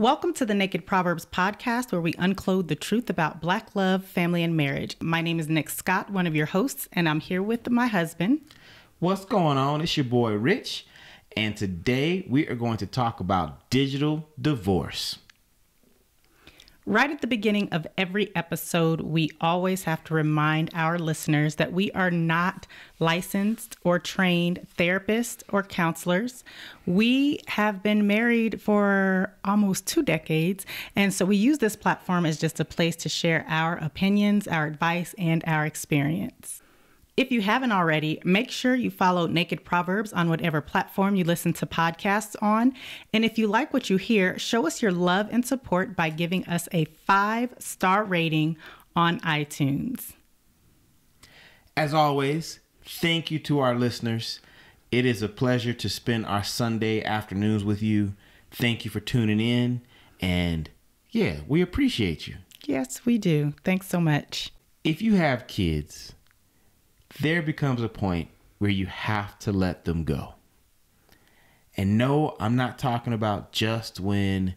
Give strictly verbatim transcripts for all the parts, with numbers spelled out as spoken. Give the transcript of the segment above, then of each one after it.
Welcome to the Naked Proverbs podcast, where we unclothe the truth about Black love, family, and marriage. My name is Rich Scott, one of your hosts, and I'm here with my husband. What's going on? It's your boy, Rich. And today we are going to talk about digital divorce. Right at the beginning of every episode, we always have to remind our listeners that we are not licensed or trained therapists or counselors. We have been married for almost two decades, and so we use this platform as just a place to share our opinions, our advice, and our experience. If you haven't already, make sure you follow Naked Proverbs on whatever platform you listen to podcasts on. And if you like what you hear, show us your love and support by giving us a five-star rating on iTunes. As always, thank you to our listeners. It is a pleasure to spend our Sunday afternoons with you. Thank you for tuning in. And yeah, we appreciate you. Yes, we do. Thanks so much. If you have kids, there becomes a point where you have to let them go. And no, I'm not talking about just when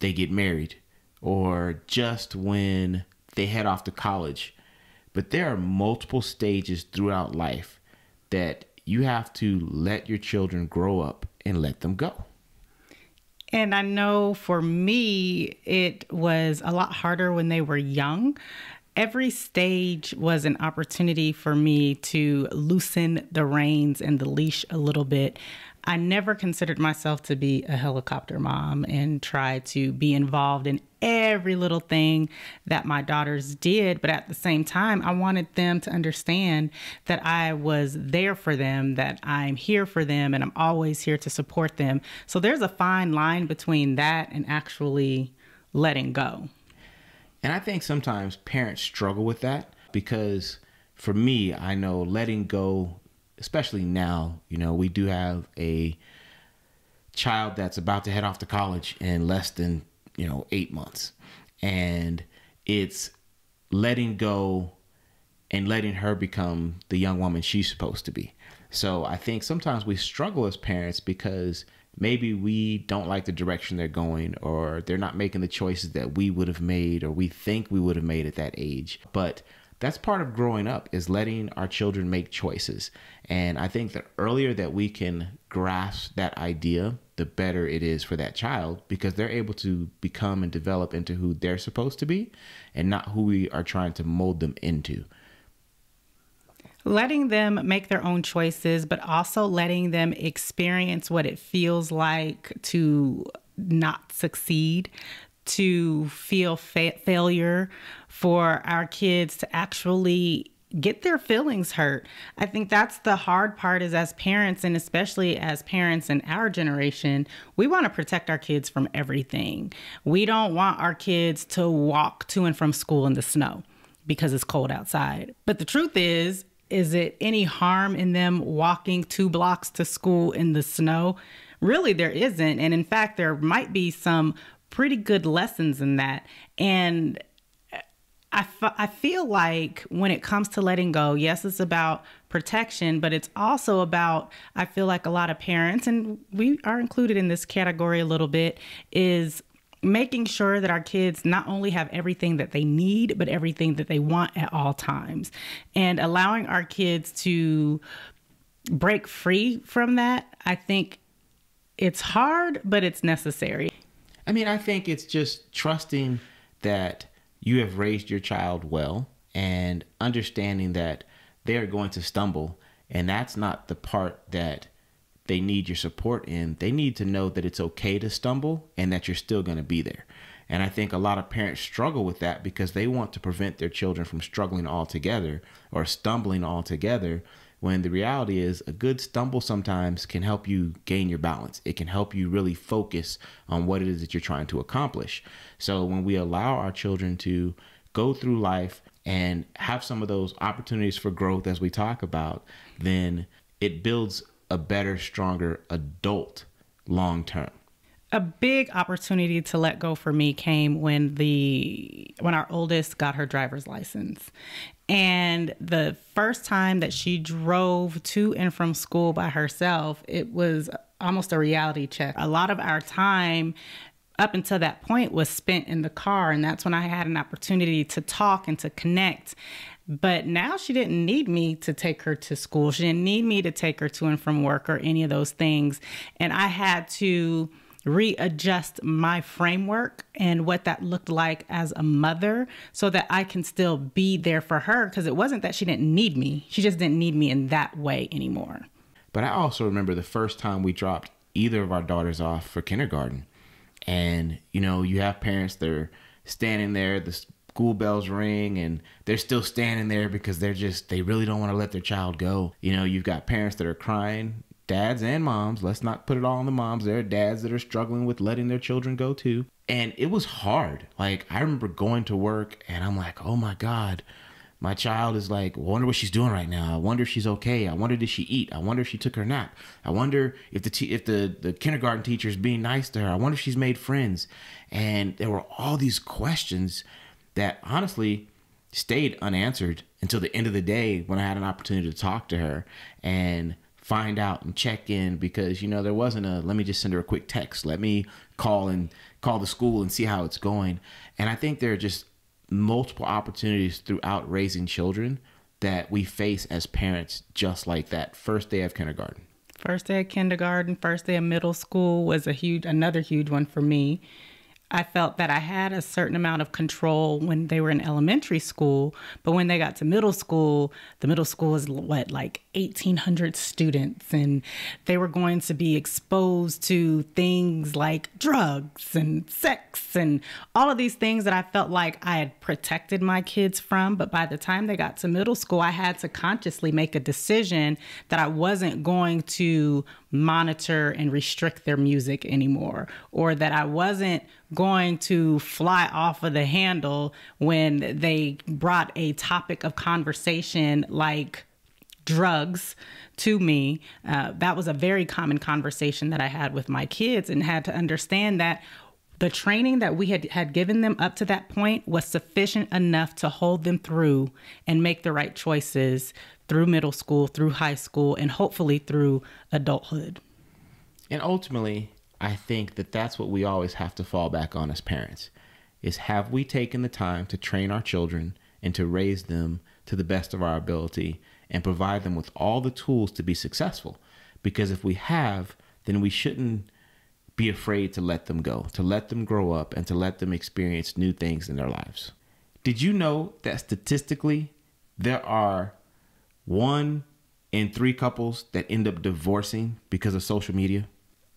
they get married or just when they head off to college, but there are multiple stages throughout life that you have to let your children grow up and let them go. And I know for me, it was a lot harder when they were young. Every stage was an opportunity for me to loosen the reins and the leash a little bit. I never considered myself to be a helicopter mom and tried to be involved in every little thing that my daughters did. But at the same time, I wanted them to understand that I was there for them, that I'm here for them, and I'm always here to support them. So there's a fine line between that and actually letting go. And I think sometimes parents struggle with that, because for me, I know letting go, especially now, you know, we do have a child that's about to head off to college in less than, you know, eight months. And it's letting go and letting her become the young woman she's supposed to be. So I think sometimes we struggle as parents because maybe we don't like the direction they're going, or they're not making the choices that we would have made, or we think we would have made at that age. But that's part of growing up, is letting our children make choices. And I think the earlier that we can grasp that idea, the better it is for that child, because they're able to become and develop into who they're supposed to be and not who we are trying to mold them into. Letting them make their own choices, but also letting them experience what it feels like to not succeed, to feel fa- failure, for our kids to actually get their feelings hurt. I think that's the hard part, is as parents, and especially as parents in our generation, we want to protect our kids from everything. We don't want our kids to walk to and from school in the snow because it's cold outside. But the truth is, is it any harm in them walking two blocks to school in the snow? Really, there isn't. And in fact, there might be some pretty good lessons in that. And I, f- I feel like when it comes to letting go, yes, it's about protection, but it's also about, I feel like a lot of parents, and we are included in this category a little bit, is making sure that our kids not only have everything that they need, but everything that they want at all times, and allowing our kids to break free from that. I think it's hard, but it's necessary. I mean, I think it's just trusting that you have raised your child well and understanding that they're going to stumble. And that's not the part that they need your support in. They need to know that it's okay to stumble and that you're still going to be there. And I think a lot of parents struggle with that because they want to prevent their children from struggling altogether or stumbling altogether, when the reality is a good stumble sometimes can help you gain your balance. It can help you really focus on what it is that you're trying to accomplish. So when we allow our children to go through life and have some of those opportunities for growth as we talk about, then it builds a better, stronger adult long term. A big opportunity to let go for me came when the when our oldest got her driver's license. And the first time that she drove to and from school by herself, it was almost a reality check. A lot of our time up until that point was spent in the car. And that's when I had an opportunity to talk and to connect. But now she didn't need me to take her to school. She didn't need me to take her to and from work or any of those things. And I had to readjust my framework and what that looked like as a mother so that I can still be there for her, because it wasn't that she didn't need me. She just didn't need me in that way anymore. But I also remember the first time we dropped either of our daughters off for kindergarten. And, you know, you have parents, they're standing there, the school bells ring, and they're still standing there because they're just, they really don't want to let their child go. You know, you've got parents that are crying, dads and moms. Let's not put it all on the moms. There are dads that are struggling with letting their children go too. And it was hard. Like, I remember going to work and I'm like, oh my God, my child is like, I wonder what she's doing right now. I wonder if she's okay. I wonder, did she eat? I wonder if she took her nap. I wonder if the te if the, the kindergarten teacher is being nice to her. I wonder if she's made friends. And there were all these questions that honestly stayed unanswered until the end of the day when I had an opportunity to talk to her and find out and check in, because, you know, there wasn't a, let me just send her a quick text. Let me call and call the school and see how it's going. And I think there are just multiple opportunities throughout raising children that we face as parents, just like that first day of kindergarten. First day of kindergarten, first day of middle school was a huge, another huge one for me. I felt that I had a certain amount of control when they were in elementary school, but when they got to middle school, the middle school is what, like eighteen hundred students, and they were going to be exposed to things like drugs and sex and all of these things that I felt like I had protected my kids from. But by the time they got to middle school, I had to consciously make a decision that I wasn't going to monitor and restrict their music anymore, or that I wasn't going to fly off of the handle when they brought a topic of conversation like drugs to me. Uh, that was a very common conversation that I had with my kids, and had to understand that the training that we had, had given them up to that point was sufficient enough to hold them through and make the right choices through middle school, through high school, and hopefully through adulthood. And ultimately, I think that that's what we always have to fall back on as parents, is have we taken the time to train our children and to raise them to the best of our ability and provide them with all the tools to be successful? Because if we have, then we shouldn't be afraid to let them go, to let them grow up, and to let them experience new things in their lives. Did you know that statistically there are one in three couples that end up divorcing because of social media?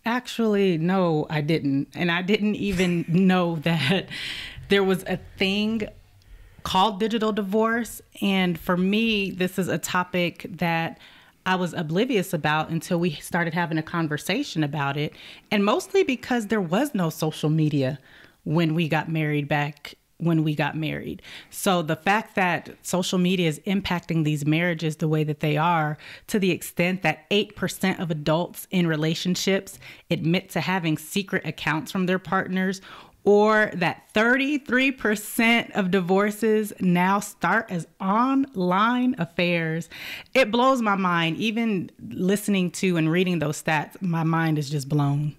Actually, no, I didn't. And I didn't even know that there was a thing called digital divorce. And for me, this is a topic that I was oblivious about until we started having a conversation about it. And mostly because there was no social media when we got married back when we got married. So the fact that social media is impacting these marriages the way that they are, to the extent that eight percent of adults in relationships admit to having secret accounts from their partners, or that thirty-three percent of divorces now start as online affairs. It blows my mind. Even listening to and reading those stats, my mind is just blown.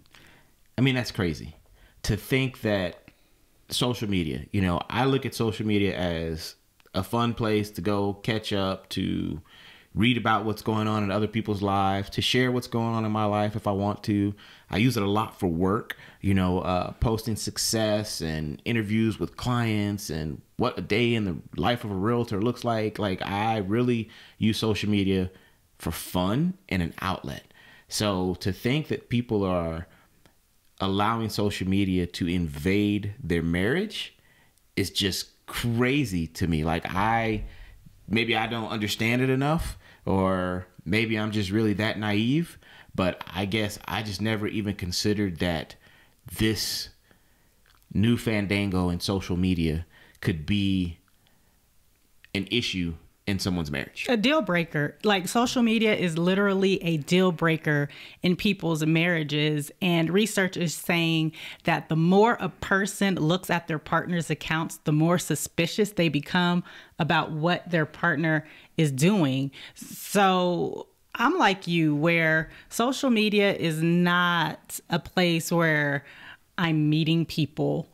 I mean, that's crazy to think that social media, you know, I look at social media as a fun place to go catch up, to read about what's going on in other people's lives, to share what's going on in my life if I want to. I use it a lot for work, you know, uh, posting success and interviews with clients and what a day in the life of a realtor looks like. Like, I really use social media for fun and an outlet. So to think that people are allowing social media to invade their marriage is just crazy to me. Like, I, maybe I don't understand it enough, or maybe I'm just really that naive, but I guess I just never even considered that this new fandango in social media could be an issue in someone's marriage. A deal breaker. Like, social media is literally a deal breaker in people's marriages. And research is saying that the more a person looks at their partner's accounts, the more suspicious they become about what their partner is doing. So I'm like you, where social media is not a place where I'm meeting people.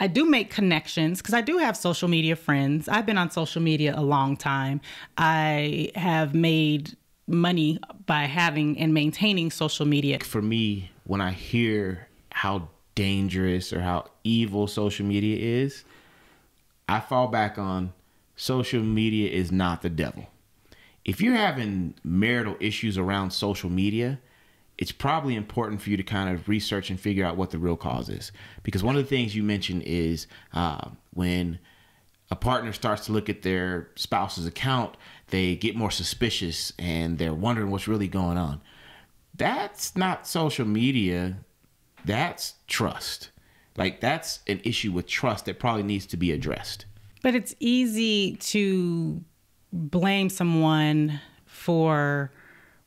I do make connections because I do have social media friends. I've been on social media a long time. I have made money by having and maintaining social media. For me, when I hear how dangerous or how evil social media is, I fall back on social media is not the devil. If you're having marital issues around social media, it's probably important for you to kind of research and figure out what the real cause is. Because one of the things you mentioned is uh, when a partner starts to look at their spouse's account, they get more suspicious and they're wondering what's really going on. That's not social media. That's trust. Like, that's an issue with trust that probably needs to be addressed. But it's easy to blame someone for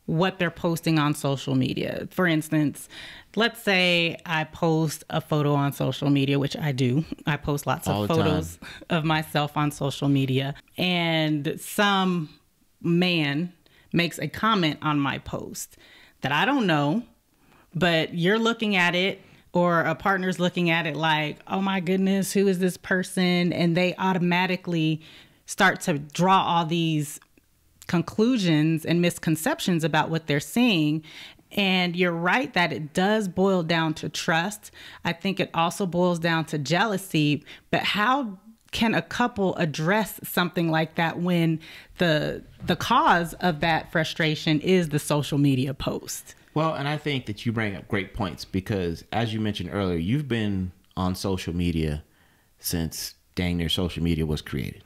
what they're posting on social media. For instance, let's say I post a photo on social media, which I do. I post lots of photos of myself on social media. And some man makes a comment on my post that I don't know, but you're looking at it, or a partner's looking at it like, oh my goodness, who is this person? And they automatically start to draw all these conclusions and misconceptions about what they're seeing. And you're right that it does boil down to trust. I think it also boils down to jealousy. But how can a couple address something like that when the the cause of that frustration is the social media post? Well, and I think that you bring up great points because, as you mentioned earlier, you've been on social media since dang near social media was created.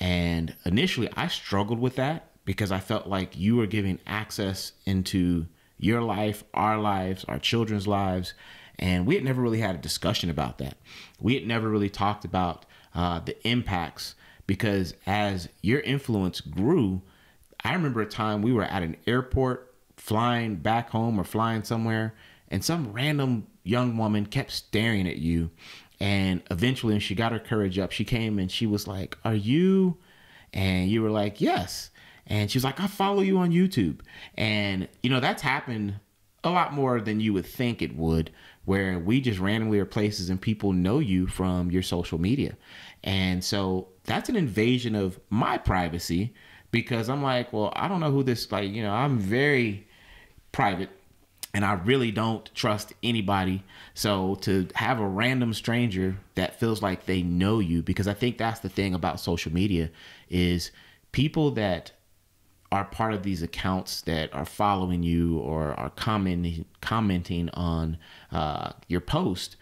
And initially, I struggled with that because I felt like you were giving access into your life, our lives, our children's lives. And we had never really had a discussion about that. We had never really talked about uh, the impacts because as your influence grew, I remember a time we were at an airport flying back home or flying somewhere, and some random young woman kept staring at you. And eventually, when she got her courage up, she came and she was like, are you? And you were like, yes. And she was like, I follow you on YouTube. And, you know, that's happened a lot more than you would think it would, where we just randomly are places and people know you from your social media. And so that's an invasion of my privacy because I'm like, well, I don't know who this, like, you know, I'm very private. And I really don't trust anybody. So to have a random stranger that feels like they know you, because I think that's the thing about social media is people that are part of these accounts that are following you or are commenting, commenting on uh, your post,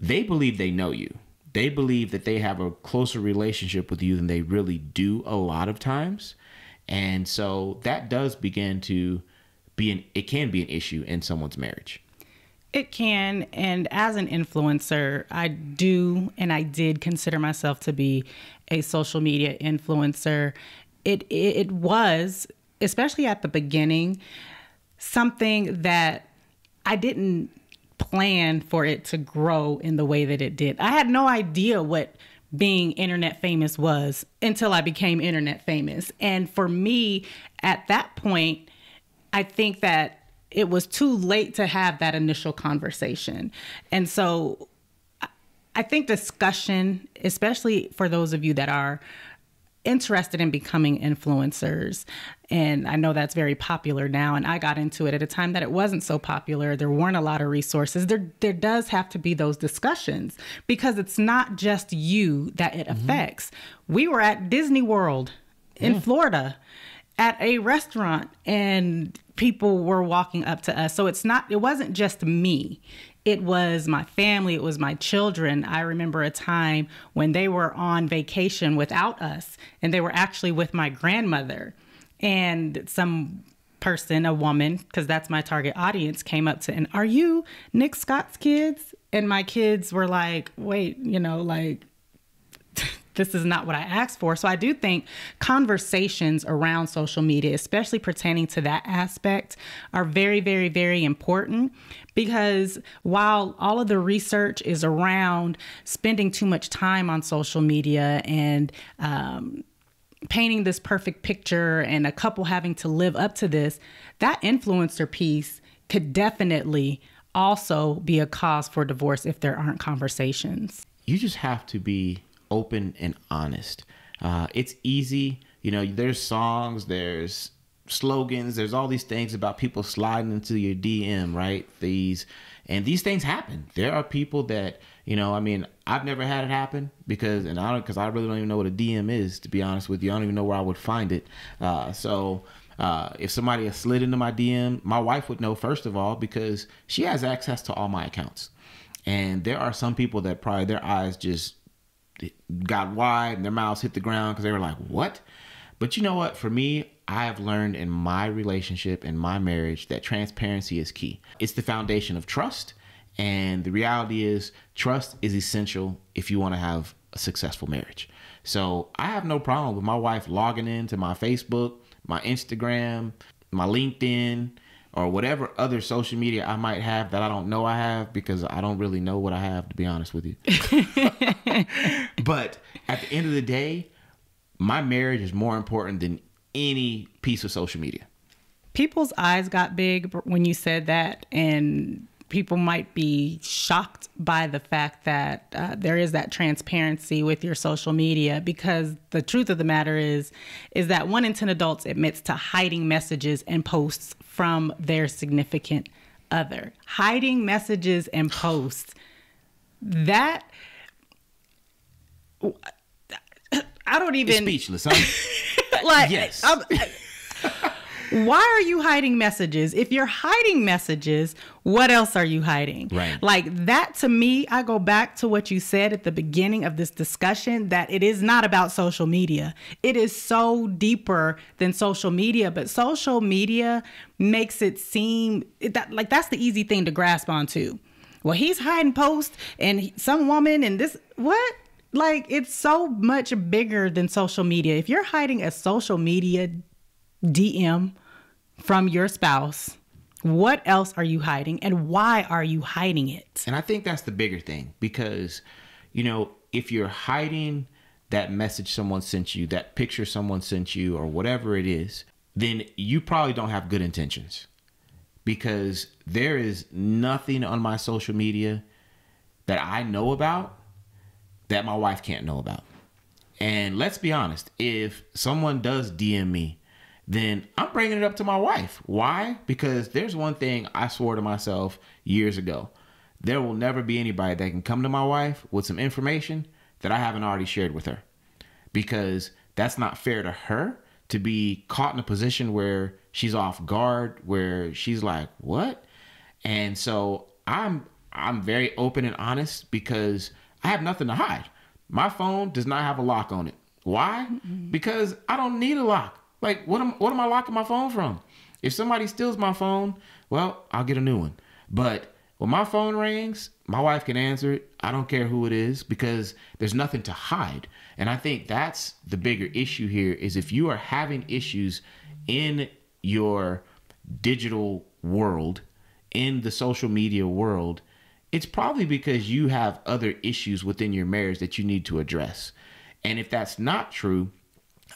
they believe they know you. They believe that they have a closer relationship with you than they really do a lot of times. And so that does begin to Be an, it can be an issue in someone's marriage. It can. And as an influencer, I do and I did consider myself to be a social media influencer. It, it, it was, especially at the beginning, something that I didn't plan for it to grow in the way that it did. I had no idea what being internet famous was until I became internet famous. And for me, at that point, I think that it was too late to have that initial conversation. And so I think discussion, especially for those of you that are interested in becoming influencers, and I know that's very popular now, and I got into it at a time that it wasn't so popular. There weren't a lot of resources. There, there does have to be those discussions because it's not just you that it mm-hmm. affects. We were at Disney World yeah. in Florida at a restaurant and people were walking up to us. So it's not, it wasn't just me. It was my family. It was my children. I remember a time when they were on vacation without us and they were actually with my grandmother, and some person, a woman, cause that's my target audience, came up to, and are you Nick Scott's kids? And my kids were like, wait, you know, like, this is not what I asked for. So I do think conversations around social media, especially pertaining to that aspect, are very, very, very important because while all of the research is around spending too much time on social media and um, painting this perfect picture and a couple having to live up to this, that influencer piece could definitely also be a cause for divorce if there aren't conversations. You just have to be open and honest. Uh, it's easy. You know, there's songs, there's slogans, there's all these things about people sliding into your D M, right? These, and these things happen. There are people that, you know, I mean, I've never had it happen because, and I don't, because I really don't even know what a D M is, to be honest with you. I don't even know where I would find it. Uh, so uh, if somebody has slid into my D M, my wife would know, first of all, because she has access to all my accounts. And there are some people that probably their eyes just got wide and their mouths hit the ground because they were like, what? But you know what? For me, I have learned in my relationship and my marriage that transparency is key. It's the foundation of trust. And the reality is trust is essential if you want to have a successful marriage. So I have no problem with my wife logging into my Facebook, my Instagram, my LinkedIn, or whatever other social media I might have that I don't know I have, because I don't really know what I have, to be honest with you. But at the end of the day, my marriage is more important than any piece of social media. People's eyes got big when you said that, and people might be shocked by the fact that uh, there is that transparency with your social media, because the truth of the matter is, is that one in ten adults admits to hiding messages and posts from their significant other. Hiding messages and posts. That, I don't even. It's speechless. I'm, like, yes. I'm, why are you hiding messages? If you're hiding messages, what else are you hiding? Right. Like that, to me, I go back to what you said at the beginning of this discussion, that it is not about social media. It is so deeper than social media, but social media makes it seem that like that's the easy thing to grasp onto. Well, he's hiding posts and some woman and this, what? Like, it's so much bigger than social media. If you're hiding a social media D M from your spouse, what else are you hiding and why are you hiding it? And I think that's the bigger thing, because, you know, if you're hiding that message someone sent you, that picture someone sent you, or whatever it is, then you probably don't have good intentions, because there is nothing on my social media that I know about that my wife can't know about. And let's be honest, if someone does D M me, then I'm bringing it up to my wife. Why? Because there's one thing I swore to myself years ago. There will never be anybody that can come to my wife with some information that I haven't already shared with her, because that's not fair to her to be caught in a position where she's off guard, where she's like, what? And so I'm, I'm very open and honest, because I have nothing to hide. My phone does not have a lock on it. Why? Mm-hmm. Because I don't need a lock. Like, what am, what am I locking my phone from? If somebody steals my phone, well, I'll get a new one. But when my phone rings, my wife can answer it. I don't care who it is, because there's nothing to hide. And I think that's the bigger issue here, is if you are having issues in your digital world, in the social media world, it's probably because you have other issues within your marriage that you need to address. And if that's not true,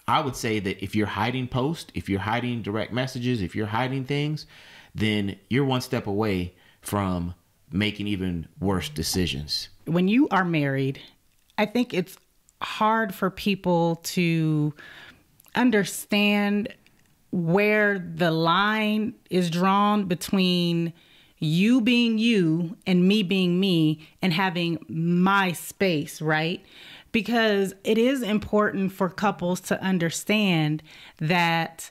I would say that if you're hiding posts, if you're hiding direct messages, if you're hiding things, then you're one step away from making even worse decisions. When you are married, I think it's hard for people to understand where the line is drawn between you being you and me being me and having my space, right? Because it is important for couples to understand that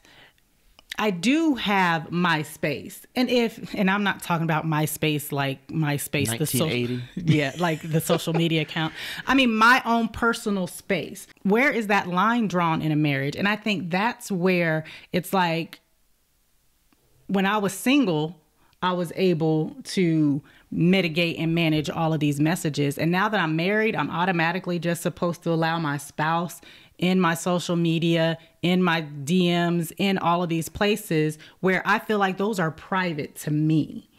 I do have my space. And if, and I'm not talking about my space, like my space, nineteen eighty. The so, yeah, like the social media account. I mean, my own personal space. Where is that line drawn in a marriage? And I think that's where it's like, when I was single, I was able to mitigate and manage all of these messages. And now that I'm married, I'm automatically just supposed to allow my spouse in my social media, in my D Ms, in all of these places where I feel like those are private to me.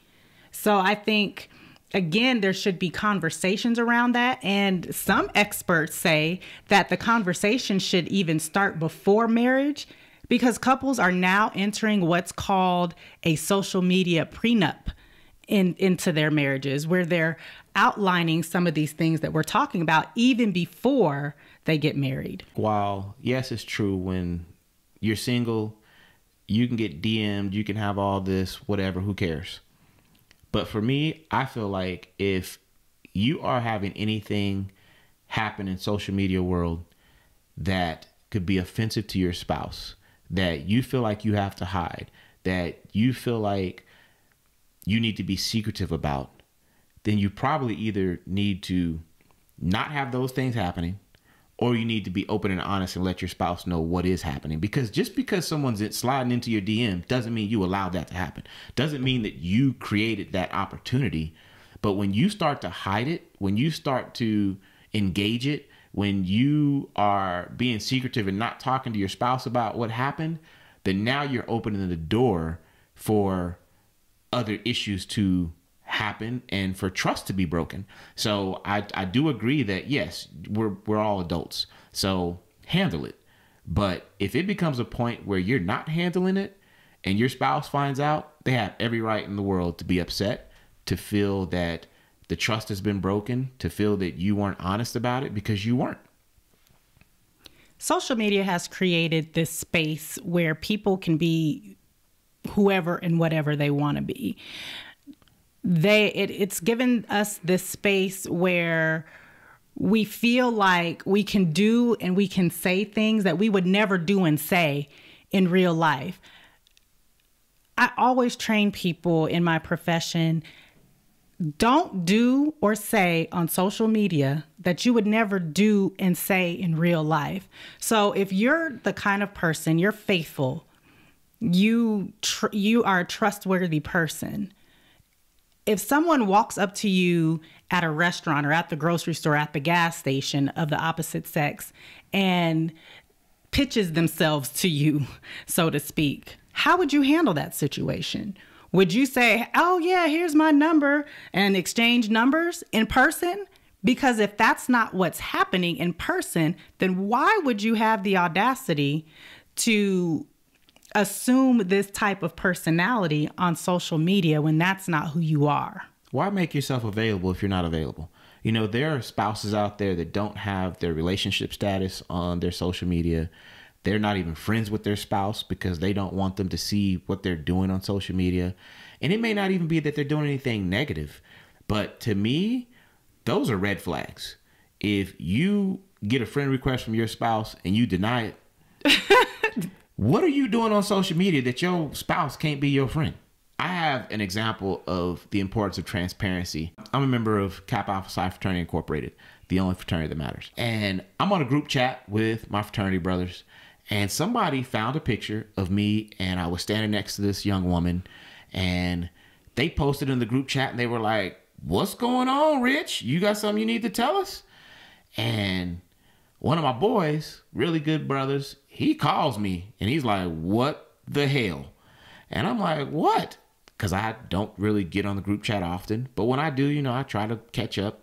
So I think, again, there should be conversations around that. And some experts say that the conversation should even start before marriage, because couples are now entering what's called a social media prenup. in, into their marriages, where they're outlining some of these things that we're talking about even before they get married. Wow. Yes, it's true. When you're single, you can get D M'd, you can have all this, whatever, who cares? But for me, I feel like if you are having anything happen in social media world that could be offensive to your spouse, that you feel like you have to hide, that you feel like you need to be secretive about, then you probably either need to not have those things happening, or you need to be open and honest and let your spouse know what is happening. Because just because someone's sliding into your D M doesn't mean you allowed that to happen. Doesn't mean that you created that opportunity. But when you start to hide it, when you start to engage it, when you are being secretive and not talking to your spouse about what happened, then now you're opening the door for other issues to happen and for trust to be broken. So I, I do agree that, yes, we're, we're all adults, so handle it. But if it becomes a point where you're not handling it and your spouse finds out, they have every right in the world to be upset, to feel that the trust has been broken, to feel that you weren't honest about it, because you weren't. Social media has created this space where people can be whoever and whatever they want to be. They it, it's given us this space where we feel like we can do and we can say things that we would never do and say in real life. I always train people in my profession, don't do or say on social media that you would never do and say in real life. So if you're the kind of person, you're faithful, you tr you are a trustworthy person. If someone walks up to you at a restaurant or at the grocery store, at the gas station, of the opposite sex and pitches themselves to you, so to speak, how would you handle that situation? Would you say, oh yeah, here's my number, and exchange numbers in person? Because if that's not what's happening in person, then why would you have the audacity to assume this type of personality on social media when that's not who you are? Why make yourself available if you're not available? You know, there are spouses out there that don't have their relationship status on their social media. They're not even friends with their spouse because they don't want them to see what they're doing on social media. And it may not even be that they're doing anything negative, but to me, those are red flags. If you get a friend request from your spouse and you deny it, what are you doing on social media that your spouse can't be your friend? I have an example of the importance of transparency. I'm a member of Kappa Alpha Psi Fraternity Incorporated, the only fraternity that matters. And I'm on a group chat with my fraternity brothers, and somebody found a picture of me, and I was standing next to this young woman, and they posted in the group chat, and they were like, what's going on, Rich? You got something you need to tell us? And one of my boys, really good brothers, he calls me, and he's like, what the hell? And I'm like, what? Because I don't really get on the group chat often. But when I do, you know, I try to catch up.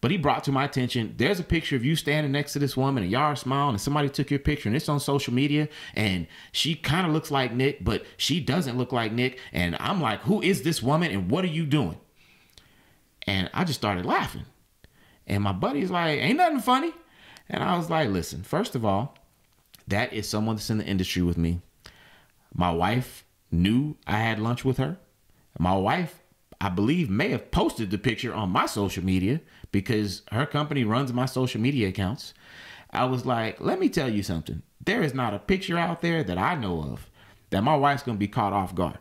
But he brought to my attention, there's a picture of you standing next to this woman and y'all are smiling and somebody took your picture and it's on social media and she kind of looks like Nick, but she doesn't look like Nick. And I'm like, who is this woman and what are you doing? And I just started laughing. And my buddy's like, ain't nothing funny. And I was like, listen, first of all, that is someone that's in the industry with me. My wife knew I had lunch with her. My wife, I believe, may have posted the picture on my social media because her company runs my social media accounts. I was like, let me tell you something. There is not a picture out there that I know of that my wife's going to be caught off guard,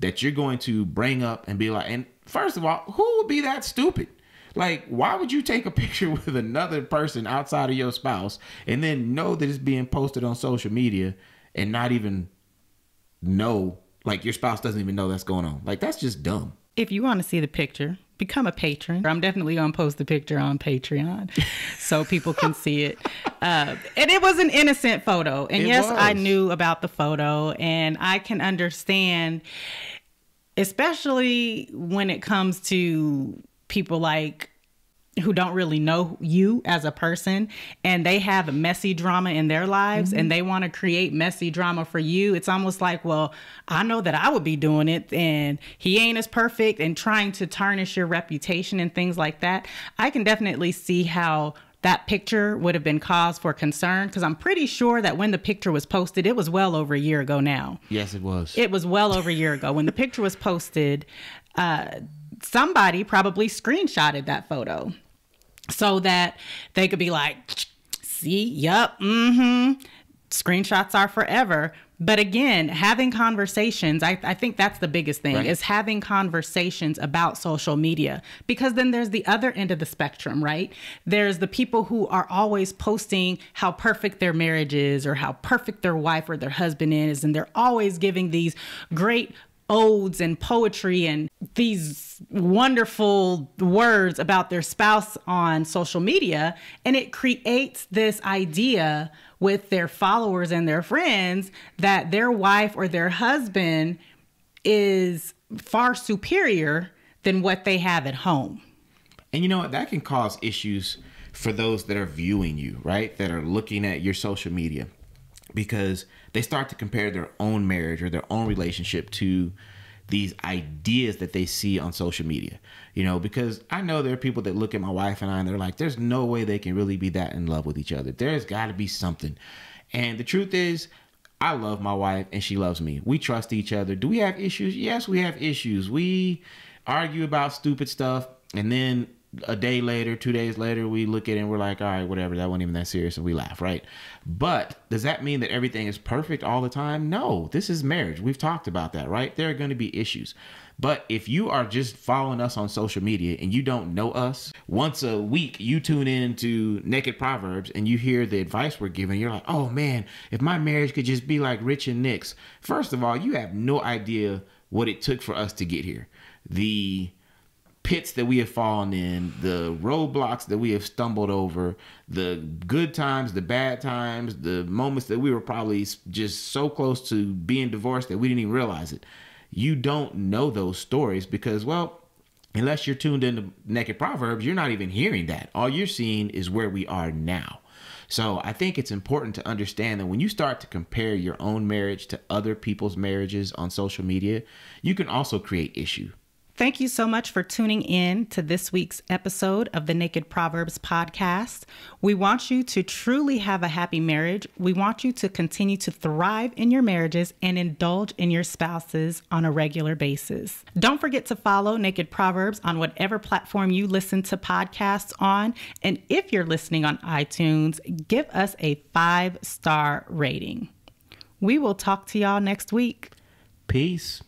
that you're going to bring up and be like, and first of all, who would be that stupid? Like, why would you take a picture with another person outside of your spouse and then know that it's being posted on social media and not even know, like your spouse doesn't even know that's going on? Like, that's just dumb. If you want to see the picture, become a patron. I'm definitely going to post the picture on Patreon so people can see it. Uh, and it was an innocent photo. And it yes, was. I knew about the photo, and I can understand, especially when it comes to people like who don't really know you as a person, and they have messy drama in their lives, mm-hmm. and they want to create messy drama for you. It's almost like, well, I know that I would be doing it, and he ain't as perfect, and trying to tarnish your reputation and things like that. I can definitely see how that picture would have been cause for concern, because I'm pretty sure that when the picture was posted, it was well over a year ago now. Yes, it was. It was well over a year ago. When the picture was posted, uh, somebody probably screenshotted that photo so that they could be like, see, yep, mm-hmm. Screenshots are forever. But again, having conversations, I, I think that's the biggest thing, right? Is having conversations about social media, because then there's the other end of the spectrum, right? There's the people who are always posting how perfect their marriage is, or how perfect their wife or their husband is. And they're always giving these great odes and poetry and these wonderful words about their spouse on social media. And it creates this idea with their followers and their friends that their wife or their husband is far superior than what they have at home. And you know what? That can cause issues for those that are viewing you, right? That are looking at your social media, because they start to compare their own marriage or their own relationship to these ideas that they see on social media. You know, because I know there are people that look at my wife and I and they're like, there's no way they can really be that in love with each other. There's got to be something. And the truth is, I love my wife and she loves me. We trust each other. Do we have issues? Yes, we have issues. We argue about stupid stuff. And then a day later, two days later, we look at it and we're like, all right, whatever, that wasn't even that serious. And we laugh, right? But does that mean that everything is perfect all the time? No, this is marriage. We've talked about that, right? There are going to be issues. But if you are just following us on social media and you don't know us, once a week you tune in to Naked Proverbs and you hear the advice we're giving, you're like, oh man, if my marriage could just be like Rich and Nick's. First of all, you have no idea what it took for us to get here. The pits that we have fallen in, the roadblocks that we have stumbled over, the good times, the bad times, the moments that we were probably just so close to being divorced that we didn't even realize it. You don't know those stories because, well, unless you're tuned into Naked Proverbs, you're not even hearing that. All you're seeing is where we are now. So I think it's important to understand that when you start to compare your own marriage to other people's marriages on social media, you can also create issue. Thank you so much for tuning in to this week's episode of the Naked Proverbs podcast. We want you to truly have a happy marriage. We want you to continue to thrive in your marriages and indulge in your spouses on a regular basis. Don't forget to follow Naked Proverbs on whatever platform you listen to podcasts on. And if you're listening on iTunes, give us a five star rating. We will talk to y'all next week. Peace.